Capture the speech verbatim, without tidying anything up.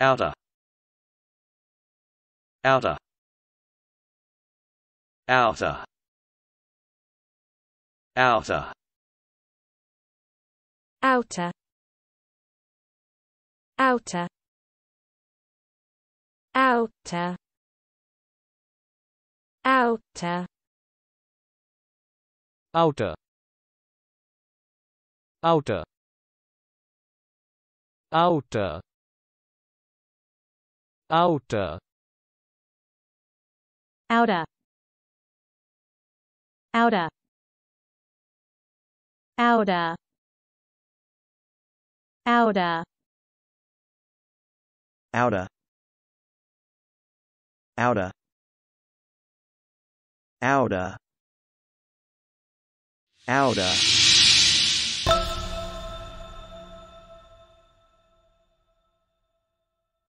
outer, outer, outer, outer, outer, outer, outer, outer, outer, outer, outer, outer, outer, outer, outer, outer, outer, outer, outer, outer.